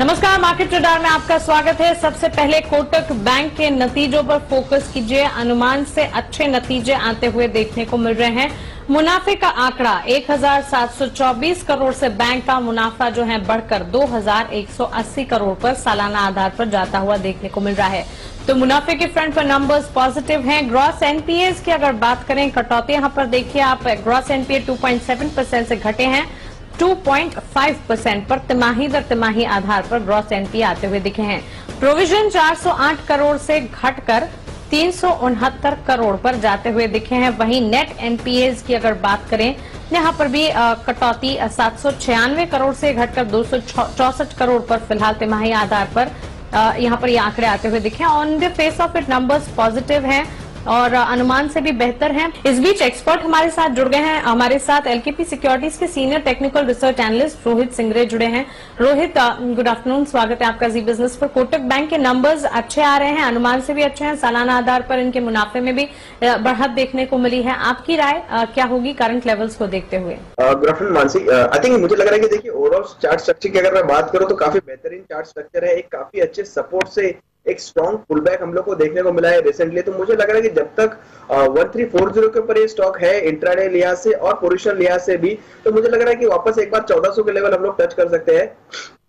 नमस्कार, market radar में आपका स्वागत है। सबसे पहले कोटक बैंक के नतीजों पर फोकस कीजिए। अनुमान से अच्छे नतीजे आते हुए देखने को मिल रहे हैं। मुनाफे का आंकड़ा 1724 करोड़ से बैंक का मुनाफा जो है बढ़कर 2180 करोड़ पर सालाना आधार पर जाता हुआ देखने को मिल रहा है। तो मुनाफे के फ्रंट पर नंबर्स पॉजिटिव हैं। ग्रॉस एनपीए की अगर बात करें, कटौती यहां पर देखिए आप, ग्रॉस एनपीए 2.7% से घटे हैं 2.5% पर। तिमाही दर तिमाही आधार पर ग्रॉस एनपीए आते हुए दिखे हैं। प्रोविजन 408 करोड़ से घटकर 369 करोड़ पर जाते हुए दिखे हैं। वहीं नेट एनपीए की अगर बात करें, यहाँ पर भी कटौती 796 करोड़ से घटकर 264 करोड़ पर फिलहाल तिमाही आधार पर यहाँ पर ये आंकड़े आते हुए दिखे। On the face of it numbers positive हैं और अनुमान से भी बेहतर हैं। इस बीच एक्सपर्ट हमारे साथ जुड़ गए हैं। हमारे साथ एलकेपी सिक्योरिटीज के senior technical research analyst Rohit Singare जुड़े हैं। रोहित, गुड आफ्टरनून, स्वागत है आपका जी बिजनेस पर। कोटक बैंक के नंबर्स अच्छे आ रहे हैं, अनुमान से भी अच्छे हैं, सालाना आधार पर इनके मुनाफे में भी बढ़त देखने को मिली है। आपकी राय क्या होगी करंट लेवल्स को देखते हुए? Good afternoon Mansi, I think मुझे लग रहा है कि देखिए ओवरऑल चार्ट स्ट्रक्चर की अगर मैं बात करूँ तो काफी बेहतरीन चार्ट स्ट्रक्चर है। एक काफी अच्छे सपोर्ट से एक स्ट्रॉन्ग पुलबैक हम लोग को देखने को मिला है रिसेंटली। तो मुझे लग रहा है कि जब तक 1340 के ऊपर ये स्टॉक है इंट्राडे लिहाज से और पोजिशन लिहाज से भी, तो मुझे लग रहा है कि वापस एक बार 1400 के लेवल हम लोग टच कर सकते हैं।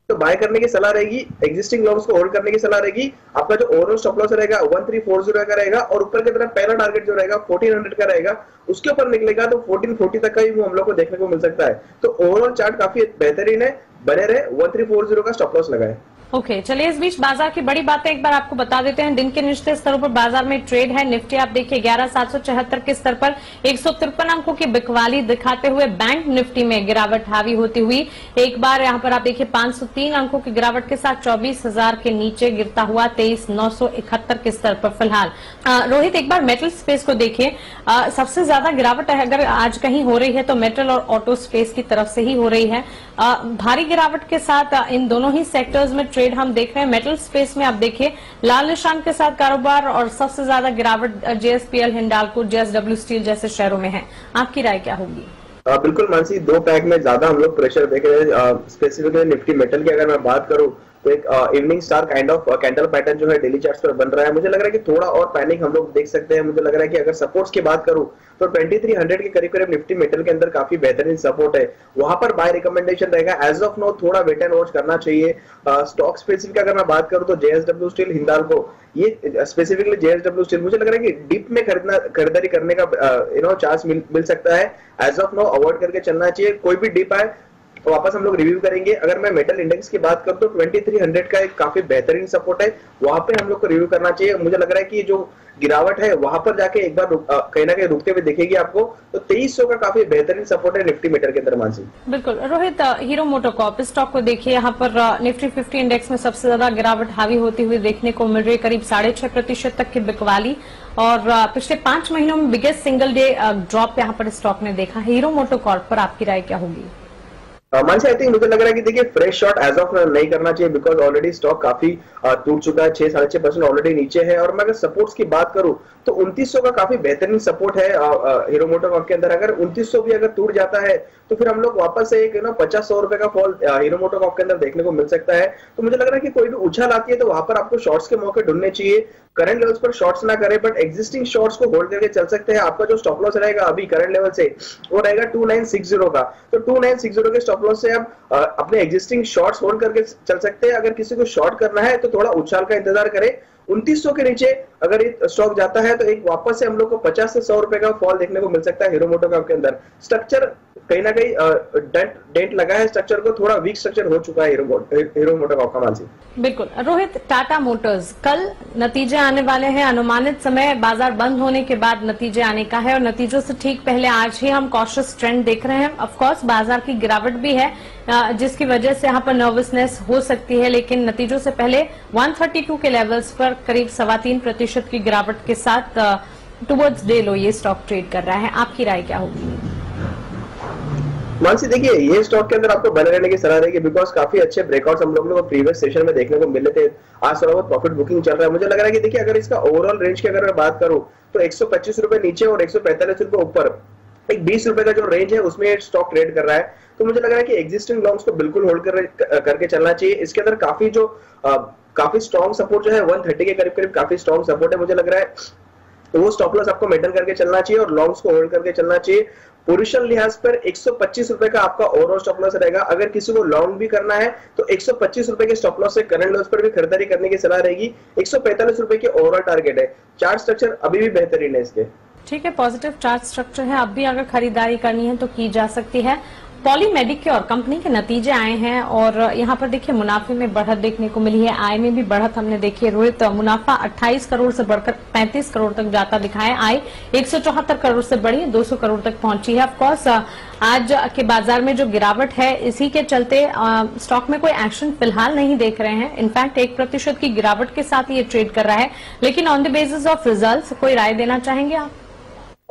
तो बाय करने की सलाह रहेगी, एग्जिस्टिंग लॉन्ग्स को होल्ड करने की सलाह रहेगी। आपका जो ओवरऑल स्टॉप लॉस रहेगा 1340 का रहेगा और ऊपर की तरफ पहला टारगेट जो रहेगा 1400 का रहेगा, उसके ऊपर निकलेगा तो 1440 तक का ही वो हम लोग को देखने को मिल सकता है। तो ओवरऑल चार्ट काफी बेहतरीन है, बने रहे, 1340 का स्टॉप लॉस लगाए। ओके, चलिए इस बीच बाजार की बड़ी बातें एक बार आपको बता देते हैं। दिन के निचले स्तरों पर बाजार में ट्रेड है। निफ्टी आप देखिए 11774 के स्तर पर 153 अंकों की बिकवाली दिखाते हुए बैंक निफ्टी में गिरावट हावी होती हुई एक बार यहां पर आप देखिए 503 अंकों की गिरावट के साथ 24,000 के नीचे गिरता हुआ 23,971 के स्तर पर फिलहाल। रोहित, एक बार मेटल स्पेस को देखिए, सबसे ज्यादा गिरावट अगर आज कहीं हो रही है तो मेटल और ऑटो स्पेस की तरफ से ही हो रही है। भारी गिरावट के साथ इन दोनों ही सेक्टर्स में ट्रेड हम देख रहे हैं। मेटल स्पेस में आप देखिए लाल निशान के साथ कारोबार और सबसे ज्यादा गिरावट जेएसपीएल, हिंडालको, जेएसडब्ल्यू स्टील जैसे शेयरों में है। आपकी राय क्या होगी? बिल्कुल मानसी, दो पैक में ज्यादा हम लोग प्रेशर देख रहे हैं। स्पेसिफिकली निफ्टी मेटल की अगर मैं बात करूं तो एक evening star kind of candle pattern जो है डेली चार्ट्स पर बन रहा है। मुझे लग रहा है कि थोड़ा और पैनिक हम लोग देख सकते हैं। मुझे लग रहा है कि अगर सपोर्ट्स की बात करूं तो 2300 के करीब करीब निफ्टी मेटल के अंदर काफी बेहतरीन सपोर्ट है, वहां पर बाय रिकमेंडेशन रहेगा। एज ऑफ नाउ थोड़ा वेट एंड वॉच करना चाहिए। स्टॉक स्पेसिफिक अगर मैं बात करूँ तो जेएसडब्ल्यू स्टील, हिंदालको, ये स्पेसिफिकली जेएसडब्ल्यू स्टील मुझे लग रहा है कि डीप में खरीदारी करने का चांस मिल सकता है। एज ऑफ नाउ अवॉइड करके चलना चाहिए। कोई भी डीप आए तो वापस हम लोग रिव्यू करेंगे। अगर मैं मेटल इंडेक्स की बात करूं तो 2300 का एक काफी बेहतरीन सपोर्ट है, वहां पे हम लोग को रिव्यू करना चाहिए। मुझे लग रहा है कि जो गिरावट है वहां पर जाके एक बार कहीं ना कहीं रुकते हुए दिखेगी आपको। तो 2300 का काफी बेहतरीन सपोर्ट है निफ्टी मेटल के दरमियान से। बिल्कुल रोहित, हीरो मोटोकॉर्प स्टॉक को देखिए, यहाँ पर निफ्टी 50 इंडेक्स में सबसे ज्यादा गिरावट हावी होती हुई देखने को मिल रही, करीब 6.5% तक की बिकवाली और पिछले 5 महीनों में बिगेस्ट सिंगल डे ड्रॉप यहाँ पर स्टॉक ने देखा। हीरो मोटोकॉर्प पर आपकी राय क्या होगी? मानसी, आई थिंक मुझे लग रहा है कि देखिए फ्रेश शॉट एज ऑफ नहीं करना चाहिए, बिकॉज ऑलरेडी स्टॉक काफी टूट चुका है, 6-6.5% ऑलरेडी नीचे है। और मैं अगर सपोर्ट्स की बात करूं तो 2900 का काफी बेहतरीन सपोर्ट है हीरो मोटोकॉर्प के अंदर। अगर 2900 भी अगर टूट जाता है तो फिर हम लोग वापस से एक 50-100 रुपए का फॉल हीरो मोटोकॉर्प के अंदर देखने को मिल सकता है। तो मुझे लग रहा है कि कोई भी उछाल आती है तो वहां पर आपको शॉर्ट्स के मौके ढूंढने चाहिए। करंट लेवल्स पर शॉर्ट्स ना करें, बट एग्जिस्टिंग शॉर्ट्स को होल्ड करके चल सकते हैं। आपका जो स्टॉप लॉस रहेगा अभी करंट लेवल से वो रहेगा 2960 का। तो 2960 के स्टॉप लॉस से आप अपने एग्जिस्टिंग शॉर्ट्स होल्ड करके चल सकते हैं। अगर किसी को शॉर्ट करना है तो थोड़ा उछाल का इंतजार करें। 2900 के नीचे अगर ये स्टॉक जाता है तो एक वापस से हम लोग को 50-100 रुपए का फॉल देखने को मिल सकता है। हीरो मोटोकॉर्प के अंदर स्ट्रक्चर कहीं ना कहीं डेंट लगा है, स्ट्रक्चर को थोड़ा वीक स्ट्रक्चर हो चुका है हीरो मोटोकॉर्प का मानसी। बिल्कुल रोहित, टाटा मोटर्स कल नतीजे आने वाले हैं। अनुमानित समय बाजार बंद होने के बाद नतीजे आने का है और नतीजों से ठीक पहले आज ही हम कॉशियस ट्रेंड देख रहे हैं। ऑफकोर्स बाजार की गिरावट भी है जिसकी वजह से यहाँ पर नर्वसनेस हो सकती है, लेकिन नतीजों से पहले 132 के लेवल्स पर करीब 3.25% की गिरावट के साथ टुवर्ड्स डे लो ये स्टॉक ट्रेड कर रहा है। आपकी राय क्या होगी? मानसी, देखिए ये स्टॉक के अंदर आपको बने रहने की सलाह रहेगी, बिकॉज काफी अच्छे ब्रेकआउट्स हम लोगों को प्रीवियस सेशन में देखने को मिले थे। आज थोड़ा बहुत प्रॉफिट बुकिंग चल रहा है। मुझे लग रहा है कि देखिए अगर इसका ओवरऑल रेंज की अगर मैं बात करूं तो 125 रुपए नीचे और 145 रुपए ऊपर एक 20 रुपए का जो रेंज है उसमें स्टॉक ट्रेड कर रहा है, तो मुझे लग रहा है कि एग्जिस्टिंग लॉन्ग्स को बिल्कुल होल्ड करके चलना चाहिए। इसके अंदर काफी स्ट्रॉन्ग सपोर्ट जो है 130 के करीब काफी स्ट्रॉन्ग सपोर्ट है मुझे लग रहा है, तो वो स्टॉप लॉस आपको मेंटेन करके चलना चाहिए और लॉन्ग्स को होल्ड करके चलना चाहिए। पोजीशन लिहाज पर 125 रुपए का आपका ओवरऑल स्टॉप लॉस रहेगा। अगर किसी को लॉन्ग भी करना है तो 125 रुपए के स्टॉप लॉस से करंट लॉस पर भी खरीदारी करने की सलाह रहेगी। 145 रुपए के ओवरऑल टारगेट है। चार्ट स्ट्रक्चर अभी भी बेहतरीन है इसके, ठीक है, पॉजिटिव चार्ट स्ट्रक्चर है। अब भी अगर खरीदारी करनी है तो की जा सकती है। पॉली मेडिक्योर कंपनी के नतीजे आए हैं और यहाँ पर देखिए मुनाफे में बढ़त देखने को मिली है, आय में भी बढ़त हमने देखी है। रोहित, मुनाफा 28 करोड़ से बढ़कर 35 करोड़ तक जाता दिखाया, आय 174 करोड़ से बढ़ी 200 करोड़ तक पहुंची है। ऑफकोर्स आज के बाजार में जो गिरावट है इसी के चलते स्टॉक में कोई एक्शन फिलहाल नहीं देख रहे हैं। इनफैक्ट 1% की गिरावट के साथ ये ट्रेड कर रहा है, लेकिन on the basis of result कोई राय देना चाहेंगे आप?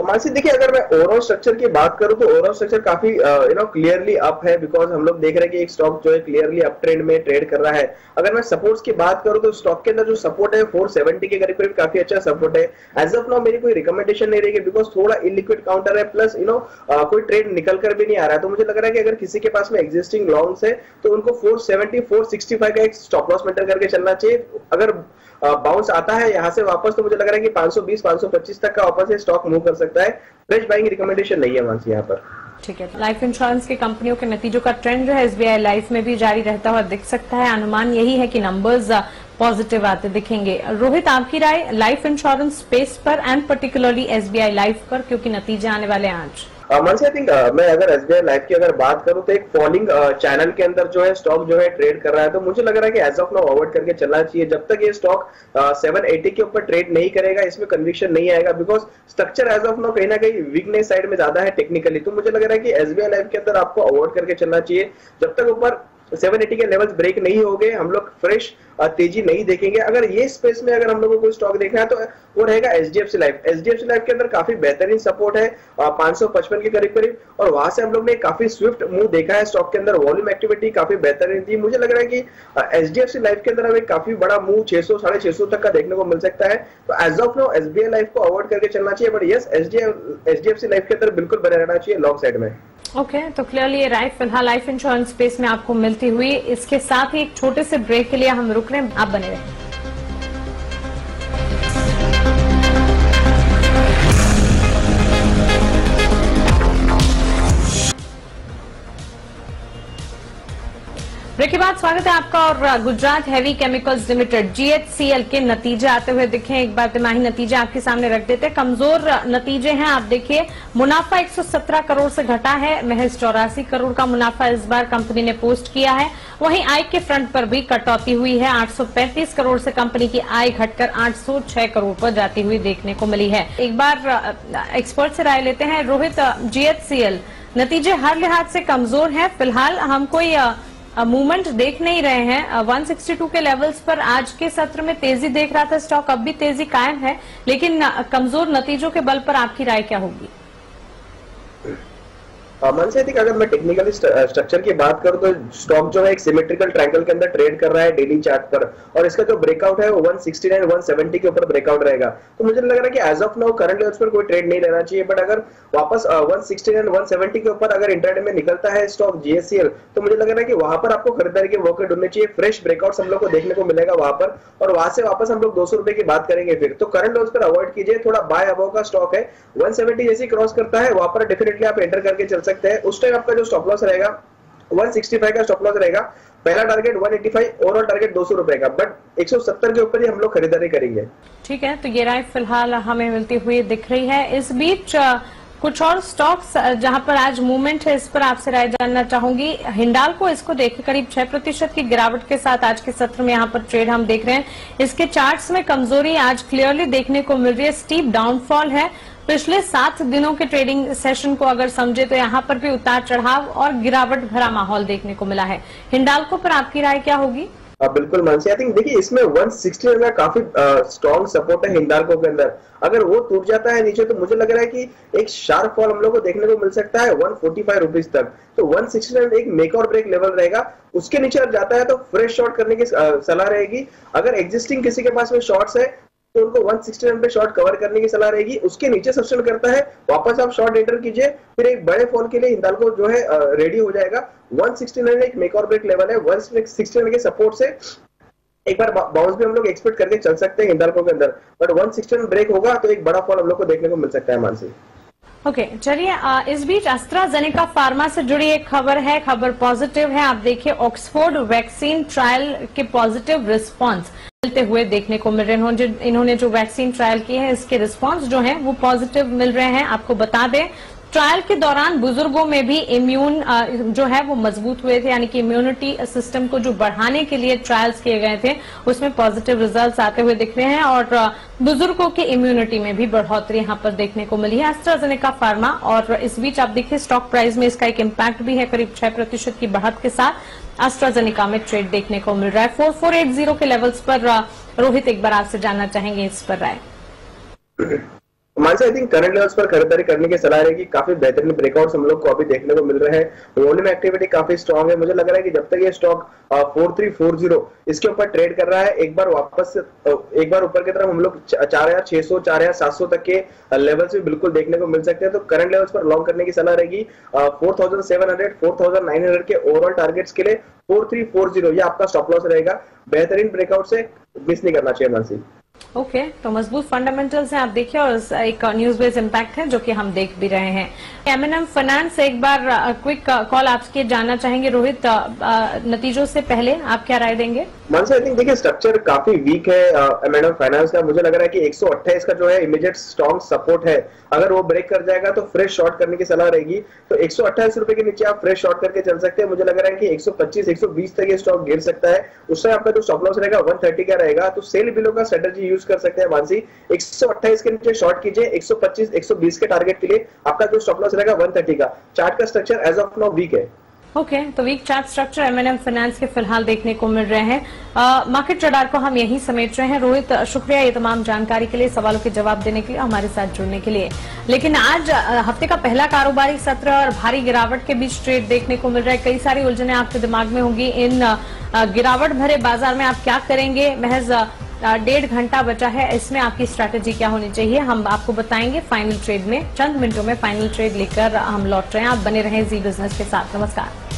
मानसी, देखिए अगर मैं ओवरऑल स्ट्रक्चर की बात करूं तो ओवरऑल स्ट्रक्चर काफी क्लियरली अप है, बिकॉज हम लोग देख रहे हैं कि एक स्टॉक जो है क्लियरली अप ट्रेंड में ट्रेड कर रहा है। अगर मैं सपोर्ट्स की बात करूं तो स्टॉक के अंदर जो सपोर्ट है 470 के करीब काफी अच्छा सपोर्ट है। एज ऑफ नाउ मेरी कोई रिकमेंडेशन नहीं रहेगी, बिकॉज थोड़ा इलिक्विड काउंटर है, प्लस कोई ट्रेड निकल कर भी नहीं आ रहा है, तो मुझे लग रहा है कि अगर किसी के पास में एग्जिस्टिंग लॉन्ग्स है तो उनको 470-465 का एक स्टॉप लॉस मेंटेन करके चलना चाहिए। अगर बाउंस आता है यहाँ से वापस तो मुझे लग रहा है कि 520-525 तक का वापस ये स्टॉक मूव कर सकता है। फ्रेश बाइंग रिकमेंडेशन नहीं है मानसी यहाँ पर, ठीक है। लाइफ इंश्योरेंस की कंपनियों के नतीजों का ट्रेंड जो है एसबीआई लाइफ में भी जारी रहता हुआ दिख सकता है। अनुमान यही है कि नंबर्स पॉजिटिव आते दिखेंगे। रोहित, आपकी राय लाइफ इंश्योरेंस स्पेस पर एंड पर्टिकुलरली एसबीआई लाइफ पर, क्योंकि नतीजे आने वाले आज। मानसी, आई थिंक मैं अगर एसबीआई लाइफ की अगर बात करूं तो एक फॉलिंग चैनल के अंदर जो है स्टॉक जो है ट्रेड कर रहा है, तो मुझे लग रहा है कि एज ऑफ नाउ अवॉइड करके चलना चाहिए। जब तक ये स्टॉक 780 के ऊपर ट्रेड नहीं करेगा इसमें कन्विक्शन नहीं आएगा, because structure as of now कहीं ना कहीं वीकनेस साइड में ज्यादा है टेक्निकली, तो मुझे लग रहा है कि एसबीआई लाइफ के अंदर आपको अवॉइड करके चलना चाहिए। जब तक ऊपर 780 के लेवल्स ब्रेक नहीं हो गए हम लोग फ्रेश तेजी नहीं देखेंगे। अगर ये स्पेस में अगर हम लोगों को कोई स्टॉक देखना है तो वो रहेगा एचडीएफसी लाइफ। एचडीएफसी लाइफ के अंदर काफी बेहतरीन सपोर्ट है 555 के करीब, और वहां से हम लोग ने काफी स्विफ्ट मूव देखा है स्टॉक के अंदर। वॉल्यूम एक्टिविटी काफी बेहतरीन थी, मुझे लग रहा है कि एचडीएफसी लाइफ के अंदर हमें काफी बड़ा मूव 600-650 तक का देखने को मिल सकता है। तो as of now SBI life को अवॉइड करके चलना चाहिए, बट यस एचडीएफसी लाइफ के अंदर बिल्कुल बने रहना चाहिए लॉन्ग साइड में। ओके, तो क्लियरली ये राय फिलहाल लाइफ इंश्योरेंस स्पेस में आपको मिलती हुई। इसके साथ ही एक छोटे से ब्रेक के लिए हम रुक रहे हैं, आप बने रहें। ब्रेक के बाद स्वागत है आपका। और Gujarat heavy chemicals limited GHCL के नतीजे आते हुए दिखे हैं। एक बार तिमाही नतीजे आपके सामने रख देते हैं, कमजोर नतीजे हैं। आप देखिए मुनाफा 117 करोड़ से घटा है, महज 84 करोड़ का मुनाफा इस बार कंपनी ने पोस्ट किया है। वहीं आय के फ्रंट पर भी कटौती हुई है, 835 करोड़ से कंपनी की आय घटकर 806 करोड़ पर जाती हुई देखने को मिली है। एक बार एक्सपर्ट से राय लेते हैं। रोहित, जीएचसीएल नतीजे हर लिहाज से कमजोर है, फिलहाल हम कोई मूवमेंट देख नहीं रहे हैं। 162 के लेवल्स पर आज के सत्र में तेजी देख रहा था स्टॉक, अब भी तेजी कायम है, लेकिन कमजोर नतीजों के बल पर आपकी राय क्या होगी? मानसी, अगर मैं टेक्निकली स्ट्रक्चर की बात करूं तो स्टॉक जो है एक सिमेट्रिकल ट्रायंगल के अंदर ट्रेड कर रहा है डेली चार्ट पर, और इसका जो ब्रेकआउट है वो 169 170 के ऊपर ब्रेकआउट रहेगा। तो मुझे लग रहा है कि as of now current levels पर कोई ट्रेड नहीं लेना चाहिए, बट अगर वापस 169 170 के ऊपर अगर इंटरडे में निकलता है स्टॉक जीएससीएल तो मुझे लग रहा है कि वहां पर आपको खरीदारी के मौके ढूंढने चाहिए। फ्रेश ब्रेकआउट हम लोग को देखने को मिलेगा वहां पर, और वहां से वापस हम लोग 200 रुपए की बात करेंगे फिर। तो करंट लेवल्स पर अवॉइड कीजिए, थोड़ा बाय अबव का स्टॉक है। 170 जैसे क्रॉस करता है वहां पर डेफिनेटली आप एंटर करके चल सकते हैं। उस टाइम आपका जो स्टॉप लॉस रहेगा 165 का स्टॉप लॉस रहेगा, पहला टारगेट 185, ओवरऑल टारगेट 200 रुपए का, बट 170 के ऊपर ही हम लोग खरीदारी करेंगे, ठीक है। तो ये राय फिलहाल हमें मिलती हुई दिख रही है। इस बीच कुछ और स्टॉक्स जहां पर आज मूवमेंट है, इस पर आपसे राय जानना चाहूंगी। हिंडाल्को, इसको देखिए करीब 6% की गिरावट के साथ आज के सत्र में यहां पर ट्रेड हम देख रहे हैं। इसके चार्ट्स में कमजोरी आज क्लियरली देखने को मिल रही है, स्टीप डाउनफॉल है। पिछले 7 दिनों के ट्रेडिंग सेशन को अगर समझे तो यहाँ पर भी उतार चढ़ाव और गिरावट भरा माहौल देखने को मिला है। हिंडाल्को पर आपकी राय क्या होगी? बिल्कुल मानसी, आई थिंक देखिए इसमें 160 का काफी स्ट्रॉन्ग सपोर्ट है हिंडाल्को के अंदर। अगर वो टूट जाता है नीचे तो मुझे लग रहा है कि एक शार्प फॉल हम लोग को देखने को मिल सकता है 145 रुपीज तक। तो 160 एक मेक और ब्रेक लेवल रहेगा, उसके नीचे अगर जाता है तो फ्रेश शॉर्ट करने की सलाह रहेगी। अगर एग्जिस्टिंग किसी के पास में शॉर्ट्स है तो उनको 169 पे शॉर्ट कवर करने की सलाह रहेगी। उसके नीचे सस्टेन करता है, वापस आप शॉर्ट एंटर कीजिए, फिर एक बड़े फॉल के लिए हिंदाल्को जो है रेडी हो जाएगा। 169 एक मेक और ब्रेक लेवल है, 169 के सपोर्ट से एक बार बाउंस भी हम लोग एक्सपेक्ट करके चल सकते हैं हिंदाल्को के अंदर, बट 169 ब्रेक होगा तो एक बड़ा फॉल हम लोग को देखने को मिल सकता है मानसी। ओके चलिए, इस बीच एस्ट्राजेनेका फार्मा से जुड़ी एक खबर है, खबर पॉजिटिव है। आप देखिए ऑक्सफोर्ड वैक्सीन ट्रायल के पॉजिटिव रिस्पांस मिलते हुए देखने को मिल रहे हैं। इन्होंने जो वैक्सीन ट्रायल की है इसके रिस्पांस जो है वो पॉजिटिव मिल रहे हैं। आपको बता दें ट्रायल के दौरान बुजुर्गों में भी इम्यून जो है वो मजबूत हुए थे, यानी कि इम्यूनिटी सिस्टम को जो बढ़ाने के लिए ट्रायल्स किए गए थे उसमें पॉजिटिव रिजल्ट्स आते हुए दिख रहे हैं और बुजुर्गों की इम्यूनिटी में भी बढ़ोतरी यहां पर देखने को मिली है एस्ट्राजेनेका फार्मा। और इस बीच आप देखिए स्टॉक प्राइस में इसका एक इम्पैक्ट भी है, करीब 6% की बढ़त के साथ एस्ट्राजेनेका में ट्रेड देखने को मिल रहा है। 4480 के लेवल्स पर रोहित एक बार आपसे जानना चाहेंगे इस पर राय। मानसा आई थिंक करंट लेवल्स पर खरीदारी करने की सलाह रहेगी। काफी बेहतरीन ब्रेकआउट्स हम लोग को अभी देखने को मिल रहे हैं, वॉल्यूम एक्टिविटी काफी स्ट्रांग है। मुझे लग रहा है कि जब तक ये स्टॉक 4340 इसके ऊपर ट्रेड कर रहा है, एक बार वापस एक बार ऊपर की तरफ हम लोग 4600 4700 तक के लेवल्स भी बिल्कुल देखने को मिल सकते हैं। तो करंट लेवल्स पर लॉन्ग करने की सलाह रहेगी। 4700 4900 के ओवरऑल टारगेट्स के लिए 4340 ये आपका स्टॉप लॉस रहेगा। बेहतरीन ब्रेकआउट से मिस नहीं करना चाहिए मानसी। ओके तो मजबूत फंडामेंटल्स हैं आप देखिए और एक न्यूज बेस्ड इम्पैक्ट है जो कि हम देख भी रहे हैं। एमएनएम फाइनेंस एक बार क्विक कॉल आपके जानना चाहेंगे रोहित, नतीजों से पहले आप क्या राय देंगे? मानसी आई थिंक देखिए स्ट्रक्चर काफी वीक है एमएनएम फाइनेंस का। मुझे लग रहा है कि 128 का जो है इमीडिएट स्ट्रॉन्ग सपोर्ट है, अगर वो ब्रेक कर जाएगा तो फ्रेश शॉर्ट करने की सलाह रहेगी। तो 128 रुपए के नीचे आप फ्रेश शॉर्ट करके चल सकते हैं। मुझे लग रहा है कि 125-120 तक ये स्टॉक गिर सकता है, उससे आपका जो स्टॉप लॉस रहेगा 130 का रहेगा। तो सेल बिलो का स्ट्रेटेजी कर सकते हैं मानसी। 128 के नीचे शॉर्ट कीजिए, 125-120 के टारगेट के लिए आपका जो स्टॉप लॉस रहेगा 130 का। चार्ट का structure as of now weak है। ओके तो weak chart structure MNM finance के फिलहाल देखने को मिल रहे हैं। मार्केट रडार को हम यहीं समेट रहे हैं। रोहित शुक्रिया ये तमाम जानकारी के लिए, सवालों के जवाब देने के लिए, हमारे साथ जुड़ने के लिए। लेकिन आज हफ्ते का पहला कारोबारी सत्र और भारी गिरावट के बीच ट्रेड देखने को मिल रहा है। कई सारी उलझने आपके दिमाग में होंगी, इन गिरावट भरे बाजार में आप क्या करेंगे? महज 1.5 घंटा बचा है, इसमें आपकी स्ट्रैटेजी क्या होनी चाहिए हम आपको बताएंगे फाइनल ट्रेड में। चंद मिनटों में फाइनल ट्रेड लेकर हम लौट रहे हैं, आप बने रहें जी बिजनेस के साथ। नमस्कार।